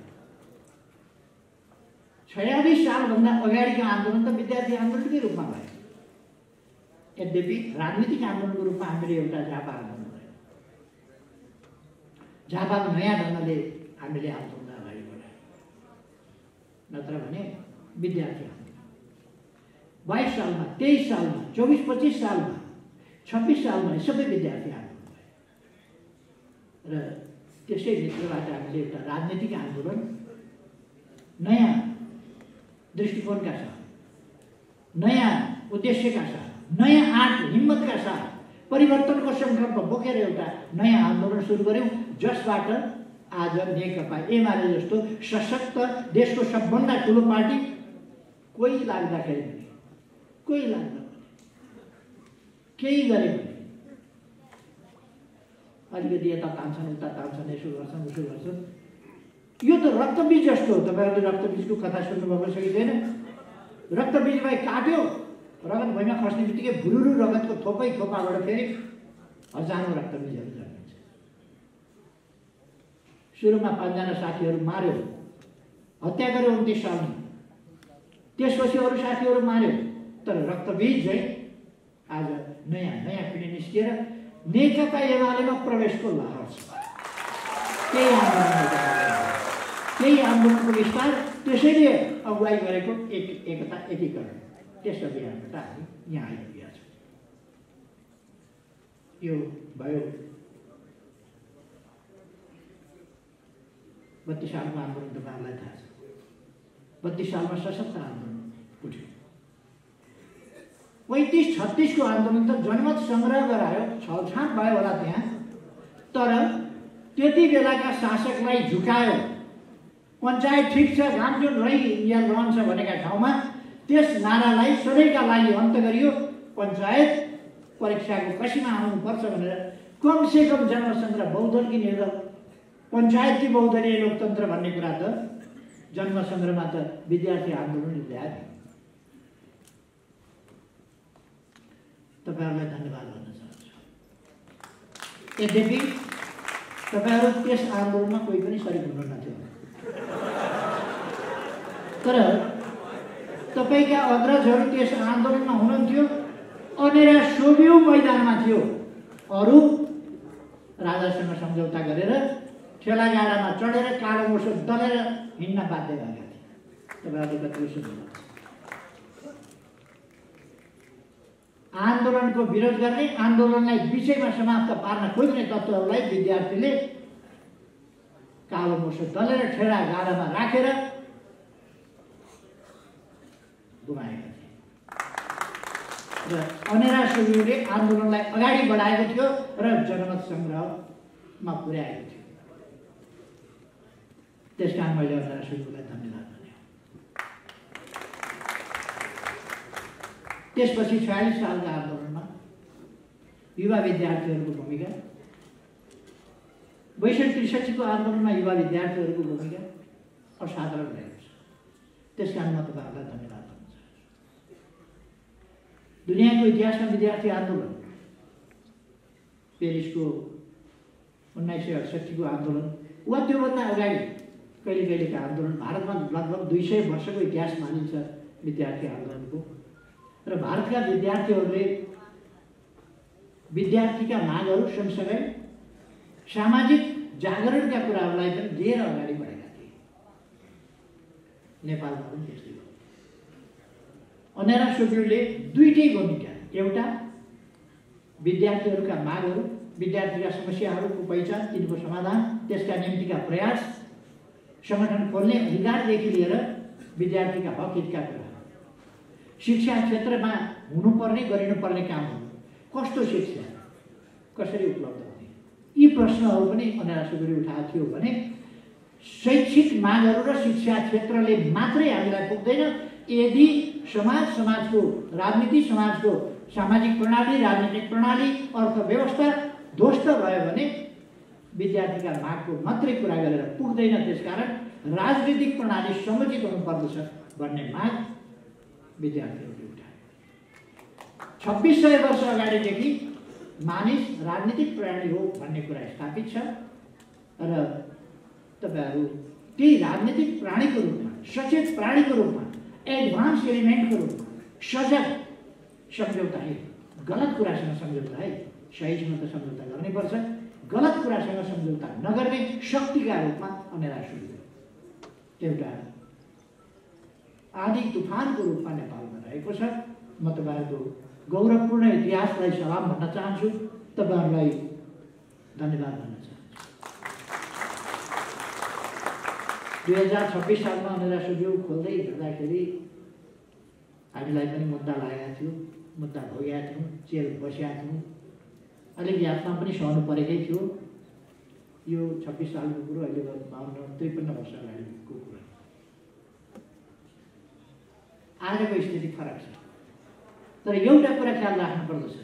46 सालभन्दा अगाडिको आन्दोलन त विद्यार्थी आन्दोलनकै रूपमा भयो। यद्यपि राजनीतिक आन्दोलनको रूपमा हामीले एउटा झापा आन्दोलन गऱ्यौँ। झापाको नयाँ ढङ्गले हामीले आन्दोलन अगाडि बढायौँ, नत्र भने विद्यार्थी आन्दोलन 22 सालमा, 23 सालमा, 24-25 सालमा, 26 सालमा सबै विद्यार्थी आन्दोलन र त्यसैभित्रबाट हामीले एउटा राजनीतिक आन्दोलन नयाँ दृष्टिकोणका साथ, नयाँ उद्देश्यका साथ, नयाँ आँट हिम्मतका साथ, परिवर्तनको सङ्कल्प बोकेर एउटा नयाँ आन्दोलन सुरु गर्यौँ, जसबाट आज नेकपा एमाले जस्तो सशक्त देशको सबभन्दा ठुलो पार्टी कोही लाग्दाखेरि केही गरेको अलिकति यता तान्छन् उता तान्छन्, यसो गर्छन् उसो गर्छन्। यो त रक्तबीज जस्तो हो। तपाईँहरूले रक्तबीजको कथा सुन्नुभएको छ कि छैन? रक्तबीजलाई काट्यो, रगत भुइँमा खस्ने बित्तिकै भुरुरु रगतको थोपै थोपाबाट फेरि हजारौँ रक्तबीजहरू जन्मिन्छ। सुरुमा 5जना साथीहरू मार्यो, हत्या गर्यो 29 सालमा, त्यसपछि अरू साथीहरू मार्यो, तर रक्तबीज चाहिँ आज नयाँ पिँढी निस्किएर नेकपा एमालेमा प्रवेशको लहर छ। त्यही आन्दोलनको विस्तार त्यसैले अगुवाई गरेको एकता एकीकरण, त्यसको बिहानबाट हामी यहाँ आइपुगेका छौँ। यो भयो 32 सालमा आन्दोलन, तपाईँहरूलाई थाहा छ 32 सालमा सशस्त्र आन्दोलन उठ्यो। 35-36 को आन्दोलन त जनमत संग्रह गरायो, छलछान भयो होला त्यहाँ, तर त्यति बेलाका शासकलाई झुकायो। पंचायत ठीक छ, गामजोन रही इन्डिया रहन्छ भनेका ठाउँमा त्यस नारालाई सधैँका लागि अन्त गरियो। पंचायत परीक्षाको कसीमा आउनुपर्छ भनेर कम से कम जनसंग्रह बहुदल कि निर्दल, पंचायत कि बहुदलीय लोकतन्त्र भन्ने कुरा त जनसंग्रहमा त विद्यार्थी आन्दोलन ल्यायो। तपाईहरुलाई धन्यवाद भन्न चाहन्छु। यद्यपि तपाईहरु त्यस आन्दोलनमा कोही पनि सरी हुनुहुन्न थियो, तर तपाईका अग्रजहरु त्यस आन्दोलनमा हुनुहुन्थ्यो। अनेरा सोभियु मैदानमा थियो, अरु राजासँग सम्झौता गरेर ठेलागाडामा चढेर कालो मोसो दलेर हिँड्न बाध्य भएका थिए। तपाईहरुले कति सुन्नुहुन्छ? आन्दोलन को विरोध करने, आंदोलनलाई विषयमा समाप्त पार्न खोज्ने तत्त्वहरूलाई विद्यार्थीले कालो मोसो दलेर ठेरा गाडामा राखेर गुमाएका थिए र अनेरा सुरुले आन्दोलनलाई अगाडि बढाएको थियो र जनमत संग्रहमा पुर्याएको थियो। त्यसकारण मैले अनेरा सुरुलाई धन्यवाद। त्यसपछि 46 साल का आंदोलन में युवा विद्यार्थी को भूमिका, 62-63 को आंदोलन में युवा विद्यार्थी को भूमिका असाधारण रहे। कारण मैं धन्यवाद करना चाहूँ। दुनिया को इतिहास में विद्यार्थी आंदोलन, पेरिस को 1968 को आंदोलन वा त्यो भन्दा अगाडि कहिले कहिले का आंदोलन, भारत में लगभग 200 वर्ष को इतिहास मानिन्छ विद्यार्थी आंदोलन को। र भारतका विद्यार्थीहरूले विद्यार्थीका मागहरू सँगसँगै सामाजिक जागरणका कुराहरूलाई पनि लिएर अगाडि बढेका थिए। नेपालमा पनि त्यस्तै हो। अनेरा सोभियुले दुईटै भूमिका, एउटा विद्यार्थीहरूका मागहरू, विद्यार्थीका समस्याहरूको पहिचान, तिनको समाधान, त्यसका निम्तिका प्रयास, संगठन खोल्ने अधिकारदेखि लिएर विद्यार्थीका हक हितका कुरा, शिक्षा क्षेत्र में हुनुपर्ने गरिनुपर्ने काम कस्तो शिक्षा कसरी उपलब्ध होने, यी प्रश्नहरू पनि अनेरा सुब्बाले उठाएको थियो भने शैक्षिक मागहरू र शिक्षा क्षेत्रले मात्रै हामीलाई पुग्दैन। यदि समाज, समाजको राजनीति, समाजको सामाजिक प्रणाली, राजनीतिक प्रणाली, अर्थव्यवस्था ध्वस्त भयो भने विद्यार्थीका मागको मात्रै कुरा गरेर पुग्दैन। त्यसकारण राजनीतिक प्रणाली समुचित हुनुपर्दछ भन्ने माग विद्यार्थीहरूले उठाए। 2600 वर्ष अगाडिदेखि मानिस राजनीतिक प्राणी हो भन्ने कुरा स्थापित छ र तपाईहरू त्यही राजनीतिक प्राणीको रूपमा, सचेत प्राणीको रूपमा, एडभान्स एलिमेन्टको रूपमा, सजग सम्झौता है, गलत कुरासँग सम्झौता है, सहीसँग त सम्झौता गर्नैपर्छ, गलत कुरासँग सम्झौता नगर्ने शक्तिका रूपमा अनेरा सुब्बाले एउटा आदि तूफान को रूप में नेपालमा रहेको छ। म तपाईहरुको गौरवपूर्ण इतिहासलाई सलाम भन्न चाहन्छु, तपाईहरुलाई धन्यवाद भन्न चाहन्छु। 2026 साल में अनेरा सुब्बा खोल्दै हिँड्दाखेरि हामीलाई पनि मुद्दा लागेको थियो, मुद्दा भोगेका थियौँ, जेल बसेका थियौँ, अलिक यातना पनि सहनु परेकै थियो। यो 26 साल को कुरो अहिले 52-53 वर्ष अगाडिको कुरा, आजको स्थिति फरक छ। तर एउटा कुरा ख्याल राख्नुपर्दछ,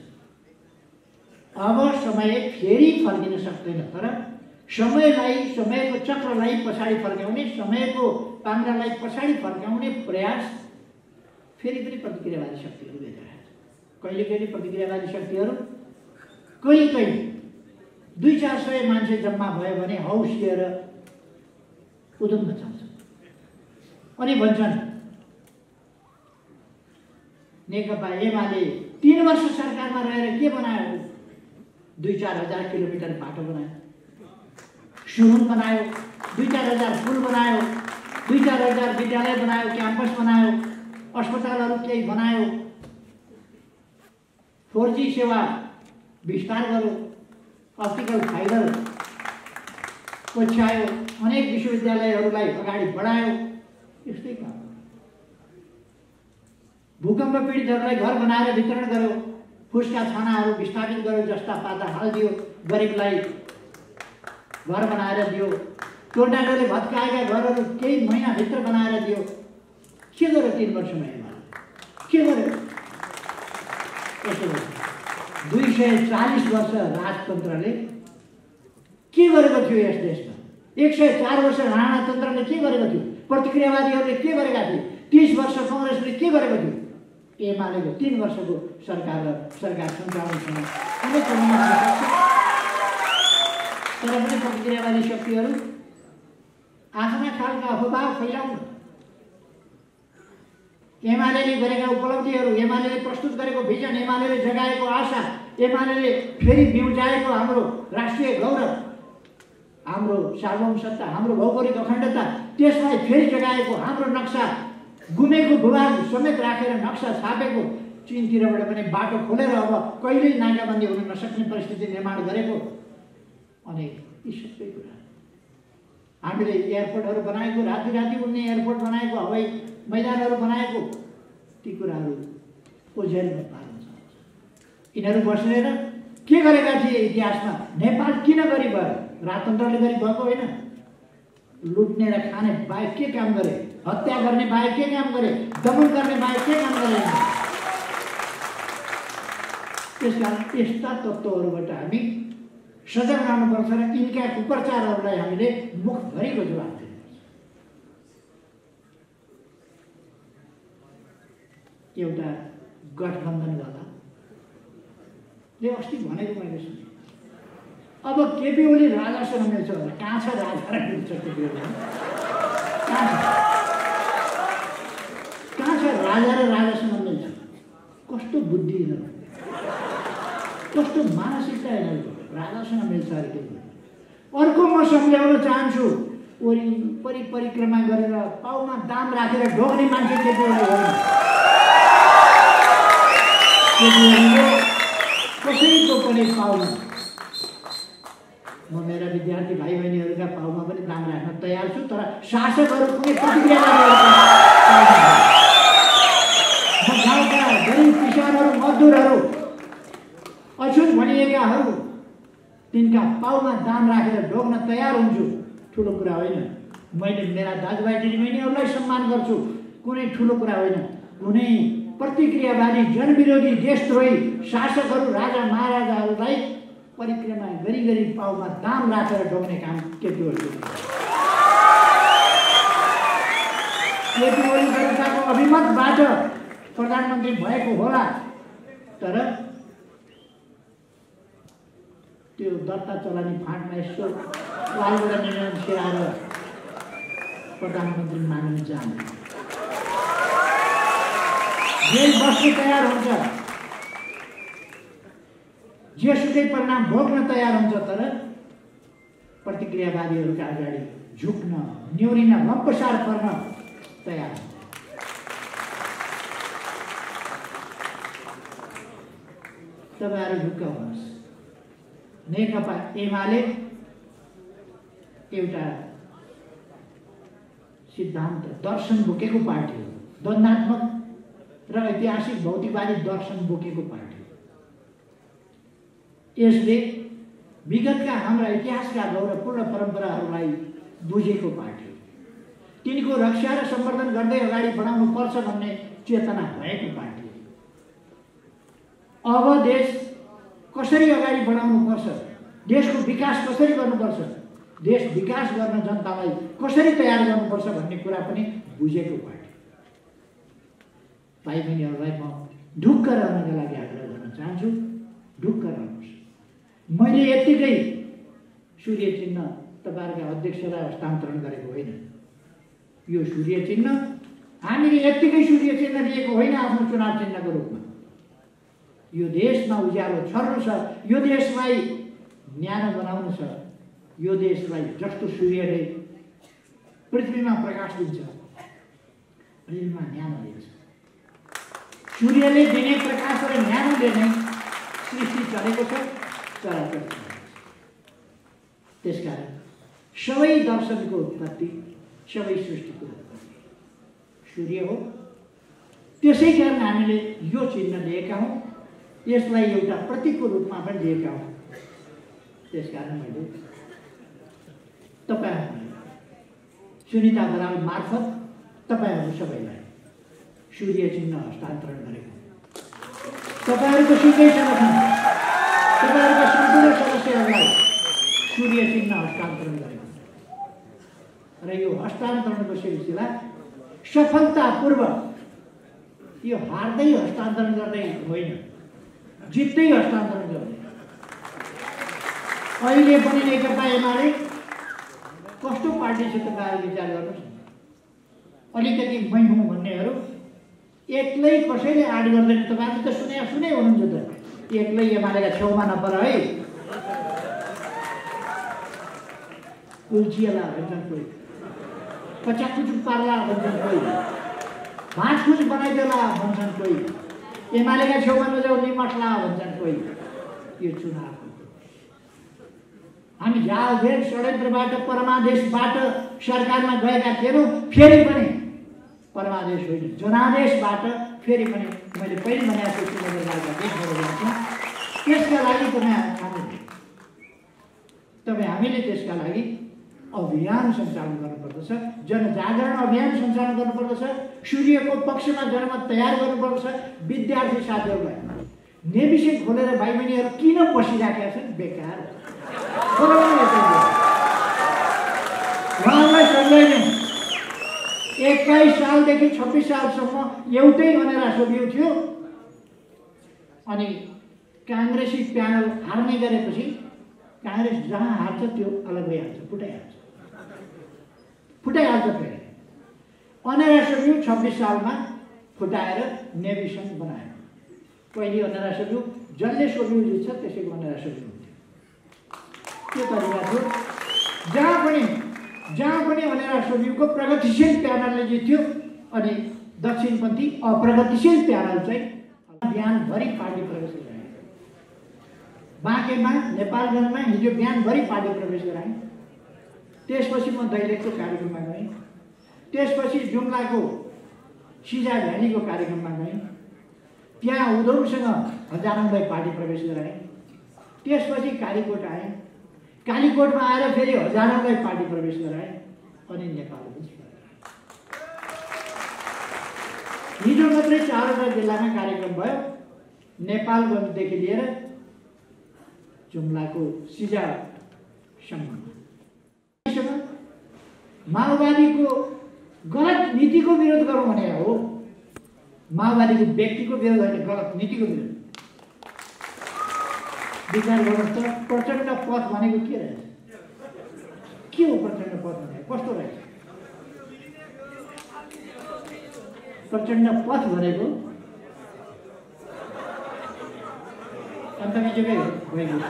अब समय फेरि फर्किन सक्दैन, तर समयलाई, समयको चक्रलाई पछाडि फर्काउने, समयको पाङ्ग्रालाई पछाडि फर्काउने प्रयास फेरि पनि प्रतिक्रियावादी शक्तिहरू गरिरहेका छन्। कहिले कहिले प्रतिक्रियावादी शक्तिहरू कहिले कहिले 200-400 मान्छे जम्मा भयो भने हौसिएर उदम मचाउँछन् अनि भन्छन् नेकपा एमाले 3 वर्ष सरकारमा रहेर के बनायो? 2-4 हजार किलोमिटर बाटो बनायो, सुरुङ बनायो, 2-4 हजार पुल बनायो, 2-4 हजार विद्यालय बनायो, क्याम्पस बनायो, अस्पतालहरु केही बनायो, 4G सेवा विस्तार गर्यो, अप्टिकल फाइबर पछ्यायो, अनेक विश्वविद्यालयहरुलाई अगाडि बढायो। यस्तै काम भूकम्प पीडितहरुलाई घर बनाएर वितरण गर्यो, फुसका छानाहरु विस्थापित गर्यो, जस्ता पाता हाल्दियो, गरिबलाई घर बनाएर दियो, टोर्नाडोले भत्काएका घरहरु केही महिना भित्र बनाएर दियो। के गर्यो 3 वर्ष में? के गर्यो 240 वर्ष राजतन्त्रले? के गरेको थियो यस देशमा? 104 वर्ष राणातन्त्रले के गरेको थियो? प्रतिक्रियावादीहरुले के गरेका थिए? 30 वर्ष कांग्रेसले के गरेको थियो? एमालेको 3 वर्ष को सरकार र सरकार सञ्चालनसँग अनेक समस्या थियो। तर पनि प्रतिक्रियावादी शक्तिहरु आफ्ना खालका अफवाह फैलाउन, एमालेले गरेका उपलब्धिहरु, एमालेले प्रस्तुत गरेको भिजन, एमालेले जगाएको आशा, एमालेले फेरि बिउजाएको हाम्रो राष्ट्रिय गौरव, हाम्रो सार्वभौमसत्ता, हाम्रो भौगोलिक अखण्डता, त्यसलाई फेरि जगाएको हाम्रो नक्सा, गुमेको भूभाग समेत राखेर नक्सा छापेको, चीनतिरबाट पनि बाटो खोलेर अब कहिल्यै नाकाबन्दी हुन नसक्ने परिस्थिति निर्माण गरेको अनेक यी सबै कुरा। हामीले एयरपोर्टहरु बनाएको, राति राति उड्ने एयरपोर्ट बनाएको, हवाई मैदानहरु बनाएको, ती कुराहरु ओझेलमा पार्न चाहन्छ। यिनीहरु बसेर के गरेका थिए इतिहासमा? नेपाल किन गरी भयो? राजतन्त्रले गरी भएको होइन। लुट्ने र खाने बाहेक के काम गरे? हत्या गर्ने बाहेक के काम गरे? दमन गर्ने बाहेक के काम गरे? त्यसकारण यस्ता तत्त्वहरुबाट हामी सजग रहनुपर्छ र यिनका कुप्रचारहरुलाई हामीले मुखभरिको जवाफ दिनुपर्छ। एउटा गठबन्धन गर्दा ले अस्ति भनेको मैले सुने, अब केपि ओली राजासँग मिल्छ भने कहाँ छ राजा? मिल्छ केपि ओली? कहाँ छ राजा? र राजासँग मिल्छ? कस्तो बुद्धि यिनीहरू, कस्तो मानसिकता यिनीहरूको! राजासँग मिल्छ अरे केपि ओली। अर्को म सम्झाउन चाहन्छु, वरिपरि परिक्रमा गरेर पाउमा दाम राखेर ढोग्ने मान्छे केपि ओली हो। कसैको पनि पाउमा, म मेरा विद्यार्थी भाई बहनीहरूका पाउमा पनि दाम राख्न तयार छु, तर शासकहरू कुनै प्रतिक्रिया, गरीब किसानहरू, मजदुरहरू, अछुत भनिएकाहरू, तिनका पाउमा दाम राखेर ढोग्न तयार हुन्छु। ठुलो कुरा होइन। मैले मेरा दाजुभाइ दिदीबहिनीहरूलाई सम्मान गर्छु, कुनै ठुलो कुरा होइन। कुनै प्रतिक्रियावादी, जनविरोधी, देशद्रोही शासकहरू, राजा महाराजाहरूलाई परिक्रमा गरी गरी पाउमा दाम राखेर ढोग्ने काम केपि ओलीले गर्यो। केपि ओली जनताको अभिमतबाट प्रधानमन्त्री भएको होला, तर त्यो दर्ता चलानी फाँटमा यसो लालबुढा निर्णय छिराएर प्रधानमन्त्री मान्न जाने जे बस्ने तयार हुन्छ, जेसुकै परिणाम भोग्न तयार हुन्छ, तर प्रतिक्रियावादीहरूका अगाडि झुक्न, न्युरिन, लम्पसार पर्न तयार हुन्छ। तपाईँहरू झुक्क हुनुहोस्। नेकपा एमाले एउटा सिद्धान्त दर्शन बोकेको पार्टी हो, द्वन्द्वात्मक र ऐतिहासिक भौतिकवादी दर्शन बोकेको पार्टी। यसले विगतका हाम्रा इतिहासका गौरवपूर्ण परम्पराहरूलाई बुझेको पार्टी, तिनको रक्षा र सम्वर्धन गर्दै अगाडि बढाउनु पर्छ भन्ने चेतना भएको पार्टी। अब देश कसरी अगाडि बढाउनु पर्छ, देशको विकास कसरी गर्नुपर्छ, देश विकास गर्न जनतालाई कसरी तयार गर्नुपर्छ भन्ने कुरा पनि बुझेको पार्टी। भाइ बहिनीहरूलाई म ढुक्क रहनका लागि आग्रह गर्न चाहन्छु। ढुक्क रहनुहोस्। मैले यत्तिकै सूर्य चिन्ह तपाईँहरूका अध्यक्षलाई हस्तान्तरण गरेको होइन। यो सूर्य चिन्ह हामीले यत्तिकै सूर्य चिन्ह दिएको होइन आफ्नो चुनाव चिन्हको रूपमा। यो देशमा उज्यालो छर्नु छ, यो देशलाई न्यानो बनाउनु छ, यो देशलाई जस्तो सूर्यले पृथ्वीमा प्रकाश दिन्छ, पृथ्वीमा न्यानो दिन्छ, सूर्यले दिने प्रकाश र ज्ञानले नै सृष्टि चलेको छ, चलाएको छ। त्यसकारण सबै दर्शनको उत्पत्ति सबै सृष्टिको उत्पत्ति सूर्य हो। त्यसै कारण हामीले यो चिन्ह लिएका हौं, यसलाई एउटा प्रतीकको रूपमा पनि लिएका हौं। त्यसकारण मैले तपाईहरु सुनिता बराल मार्फत तपाईहरु सबैलाई सूर्य चिन्ह हस्तान्तरण गरेको तपाईहरुको सिधै समर्थन तपाईहरुको सम्पूर्ण सदस्यहरुलाई सूर्य चिन्ह हस्तान्तरण गरेको र यो हस्तान्तरणको सिलसिला सफलतापूर्वक यो हार्दै हस्तान्तरण गर्ने होइन, जित्दै हस्तान्तरण गर्ने। अहिले पनि नेकपा एमाले कस्तो पार्टीसित विचार गर्नुस्, अलिकति मै हुँ भन्नेहरू एक्लै कसैले आड गर्दैन। तपाईहरु त सुने सुने हुनुहुन्छ त, एक्लै एमालेका छेउमा नपर है, उल्झिएला भन्छन् कोही, कचाकुचुक पार्ला भन्छन् कोही, भाँचकुच बनाइदेला भन्छन् कोही, एमालेका छेउमा नजाऊ निमट्ला भन्छन् कोही। यो चुनाव हामी जालघेर षड्यन्त्रबाट परमादेशबाट सरकारमा गएका थिएनौँ, फेरि पनि परमादेश होइन जनादेशबाट फेरि पनि मैले पहिले भनेको त्यसका लागि हामीले त्यसका लागि अभियान सञ्चालन गर्नुपर्दछ, जनजागरण अभियान सञ्चालन गर्नुपर्दछ, सूर्यको पक्षमा जनमत तयार गर्नुपर्दछ। विद्यार्थी साथीहरूलाई नेभिसे खोलेर भाइ बहिनीहरू किन बसिराखेका छन्, बेकार सबैले 21 सालदेखि 26 सालसम्म एउटै भनेर सोधियो थियो। अनि काङ्ग्रेसी प्यानल हार्ने गरेपछि काङ्ग्रेस जहाँ हार्छ त्यो अलग भइहाल्छ, फुटाइहाल्छ। फेरि अनेरा सोधियो 26 सालमा फुटाएर नेभी सङ्घ बनायो। पहिले अनेरा सोधियो, जसले सोधियो जित्छ त्यसैको अनेरा सोधियो। त्यो तरिका थियो। जहाँ पनि भनेर सोधिएको प्रगतिशील प्यानलले जित्यो, अनि दक्षिणपन्थी अप्रगतिशील प्यानल चाहिँ बिहानभरि पार्टी प्रवेश गराए। बाँकेमा नेपालगञ्जमा हिजो बिहानभरि पार्टी प्रवेश गराए। त्यसपछि म दैलेखको कार्यक्रममा गएँ, त्यसपछि जुम्लाको सिजा भ्यालीको कार्यक्रममा गएँ, त्यहाँ उधौसँग हजारौँलाई पार्टी प्रवेश गराएँ। त्यसपछि कालीकोट आएँ, कालीकोटमा आएर फेरि हजारौँलाई पार्टी प्रवेश गराए, अनि नेपाल हिजो मात्रै 4 वटा जिल्लामा कार्यक्रम भयो। नेपालगञ्जदेखि लिएर जुम्लाको सिजासम्म माओवादीको गलत नीतिको विरोध गरौँ भने हो, माओवादीको व्यक्तिको विरोध होइन, गलत नीतिको विरोध। विचार गर्नुहोस् त, प्रचण्ड पथ भनेको के रहेछ, के हो प्रचण्ड पथ भनेको, कस्तो रहेछ प्रचण्ड पथ भनेको? अन्त बिजुकै होइन,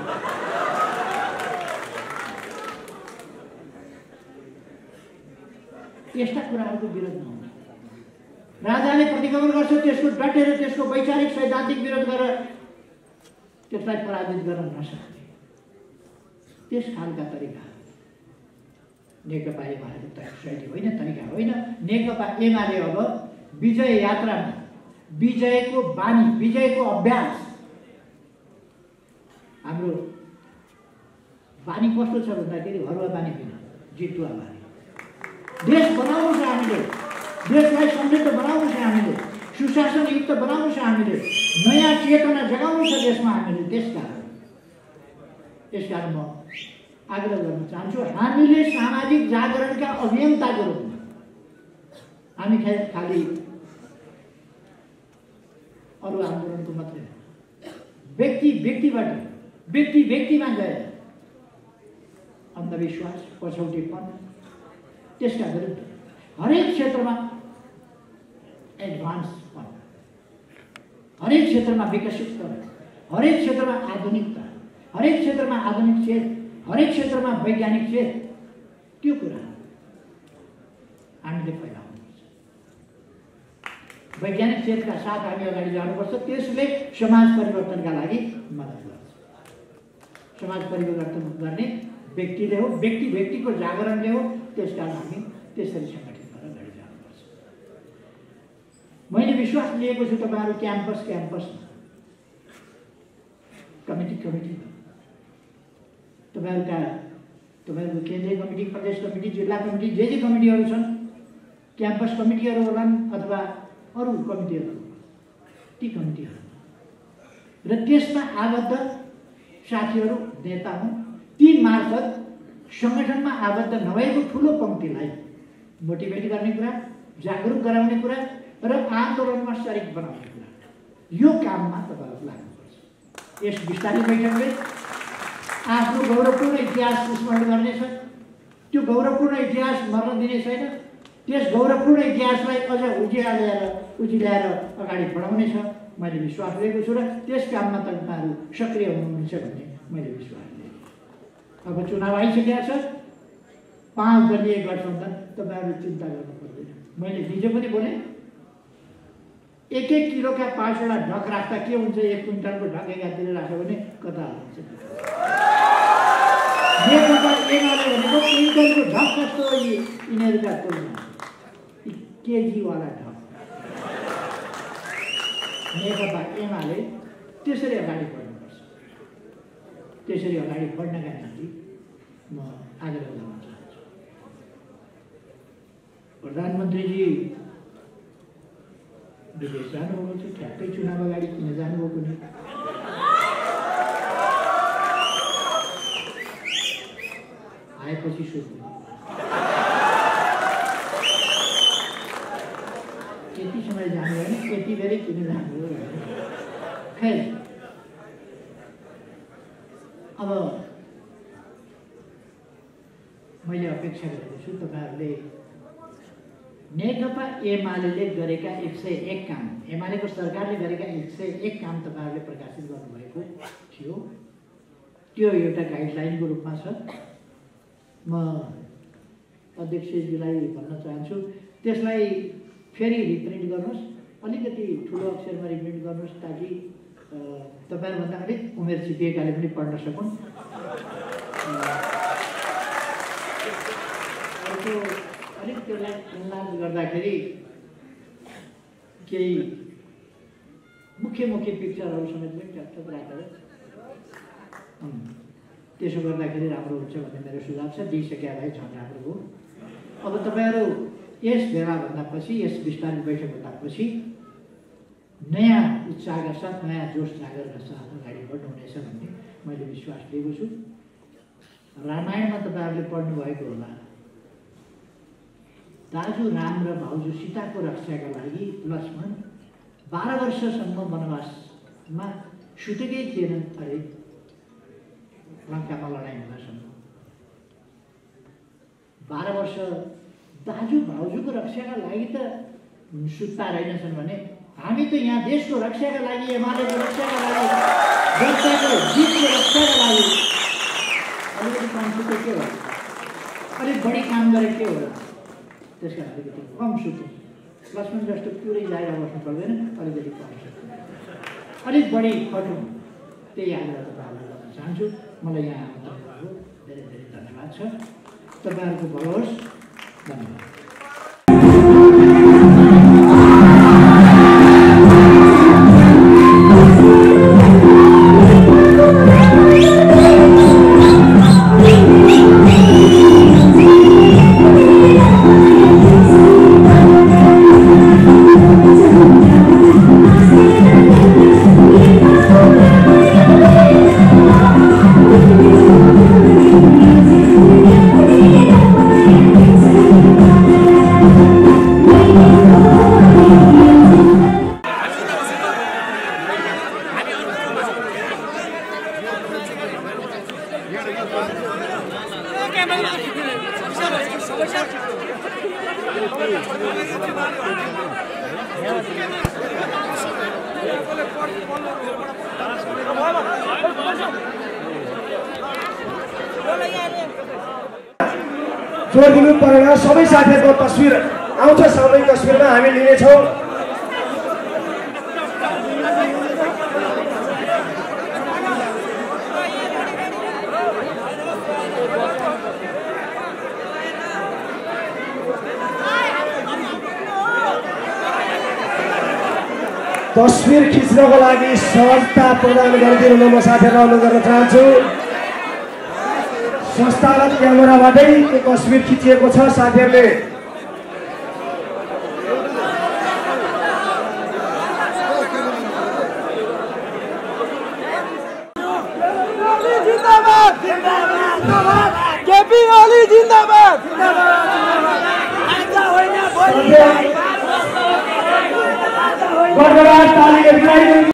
यस्ता कुराहरूको विरोध नहुने। राजाले प्रतिगमन गर्छ, त्यसको डटेर त्यसको वैचारिक सैद्धान्तिक विरोध गरेर त्यसलाई पराजित गर्न नसक्ने त्यस खालका तरिका नेकपा एमालेको शैली होइन, तरिका होइन। नेकपा एमाले अब विजय यात्रामा विजयको बानी, विजयको अभ्यास। हाम्रो बानी कस्तो छ भन्दाखेरि हरुवा बानी होइन, जितुवा बानी। देश बनाउनु छ हामीले, देशलाई समृद्ध बनाउनु छ हामीले, सुशासनयुक्त बनाउनु छ हामीले, नयाँ चेतना जगाउनु छ देशमा हामीले। त्यसकारण म आग्रह गर्न चाहन्छु, हामीले सामाजिक जागरणका अभियन्ताको रूपमा हामी खालि अरू आन्दोलनको मात्रै व्यक्तिमा गएर अन्धविश्वास पछौटेपन त्यसका विरुद्ध हरेक क्षेत्रमा एडभान्स गर्न, हरेक क्षेत्रमा विकसित गर्न, हरेक क्षेत्रमा आधुनिकता, हरेक क्षेत्रमा आधुनिक चेत, हरेक क्षेत्रमा वैज्ञानिक चेत, त्यो कुरा हामीले फैलाउनुपर्छ। वैज्ञानिक चेत का साथ हामी अगाडि जानुपर्छ। त्यसले समाज परिवर्तनका लागि मद्दत गर्छ। समाज परिवर्तन गर्ने व्यक्तिले हो, व्यक्ति व्यक्तिको जागरणले हो, त्यसकारण हामी त्यसरी संगठित भएर अगाडि जानुपर्छ। मैले विश्वास लिएको छु तपाईहरु क्याम्पस क्याम्पस कमिटी कमिटी तपाईँहरुको केन्द्रीय कमिटी, प्रदेश कमिटी, जिल्ला कमिटी, जे जे कमिटीहरु छन्, क्याम्पस कमिटीहरु होलान् अथवा अरु कमिटीहरु, ती कमिटीहरु र त्यसमा आबद्ध साथीहरु नेता हुन्। ती मार्फत संगठनमा आबद्ध नभएको ठूलो पंक्तिलाई मोटिभेट गर्ने कुरा, जागरुक गराउने कुरा र आन्दोलनमा सरिक बनाउने कुरा, यो काममा तपाईहरु लाग्नुपर्छ। यस विस्तारित बैठकले आफ्नो गौरवपूर्ण इतिहास स्मरण गर्नेछ। त्यो गौरवपूर्ण इतिहास मर्न दिने छैन। त्यस गौरवपूर्ण इतिहासलाई अझ उजिल्याएर अगाडि बढाउनेछ मैले विश्वास लिएको छु र त्यस काममा तपाईहरु सक्रिय हुनुहुन्छ भन्ने मैले विश्वास लिएको छु। अब चुनाव आइसकेको छ, 5 दलीय गठबन्धन, तपाईहरु चिन्ता गर्नु पर्दैन। मैले हिजो पनि बोले, 1-1 किलोका 5वटा ढक राख्दा के हुन्छ, 1 क्विन्टलको ढक एकातिर राख्यो भने कता हुन्छ? भनेको क्विन्टलको ढक कस्तो यिनीहरूका तुलना केजीवाला ढक नेकपा एमाले त्यसरी अगाडि बढ्नुपर्छ। त्यसरी अगाडि बढ्नका निम्ति म आग्रह गर्न चाहन्छु। प्रधानमन्त्रीजी विदेश जानुभएको, ठ्याक्कै चुनाव अगाडि किन जानुभएको नि? आएपछि सोध्नु त्यति समय जानुभयो नि, त्यति बेरै किन जानुभयो? खै अब मैले अपेक्षा गरेको छु तपाईँहरूले नेकपा एमाले गरेका 101 काम, एमालेको सरकारले गरेका 101 काम तपाईहरुले प्रकाशित गर्नुभएको थियो। त्यो एउटा गाइडलाइनको रूपमा छ। म अध्यक्षजीलाई भन्न चाहन्छु त्यसलाई फेरि रिप्रिन्ट गर्नुहोस्, अलिकति ठुलो अक्षरमा रिप्रिन्ट गर्नुहोस् ताकि तपाईहरुभन्दा अलिक उमेर छिपिएकाले पनि पढ्न सकुन्। अलिक त्यसलाई एनलाज गर्दाखेरि केही मुख्य मुख्य पिक्चरहरू समेत पनि ट्यापटप राखेर त्यसो गर्दाखेरि राम्रो हुन्छ भन्ने मेरो सुझाव छ। दिइसकेका भए झन् राम्रो हो। अब तपाईहरू यस भेलाभन्दा पछि, यस विस्तारित बैठकभन्दा पछि नयाँ उत्साहका साथ, नयाँ जोश जागरका साथ अगाडि बढ्नुहुनेछ भन्ने मैले विश्वास लिएको छु। रामायणमा तपाईँहरूले पढ्नुभएको होला, दाजु राम र भाउजू सीताको रक्षाका लागि लक्ष्मण 12 वर्षसम्म वनवासमा सुतेकै थिएनन्। अरे लङ्कामा लडाइँ हुँदासम्म 12 वर्ष दाजु भाउजूको रक्षाका लागि त सुत्ता रहेनछन् भने हामी त यहाँ देशको रक्षाका लागि, एमालेको रक्षाका लागि, जनताको जितको रक्षाका लागि अलिकति कम सुत्यो के होला, अलिक बढी काम गरे के होला, त्यस कारण अलिकति कम सुत्यो। लक्ष्मण जस्तो पुरै जागिर बस्नु पर्दैन, अलिकति कम सुत्यो, अलिक बढी खटौँ, त्यही आग्रह तपाईँहरूलाई गर्न चाहन्छु। मलाई यहाँ आउनुभयो, धेरै धेरै धन्यवाद छ। तपाईँहरूको भलो होस्, धन्यवाद। जोड़ दिनु परेन, सबै साथीहरुको तस्बिर आउँछ, सबै तस्बिरमा हामी लिनेछौं। तस्वीर खिच्न को लगी सहजता प्रदान कर म साथी अनुरोध करना चाहूँ। संस्थागत कैमेराबाट तस्वीर खिचिएको छ साथीहरुले। केपि ओलि जिन्दाबाद। आज होइन भोलि।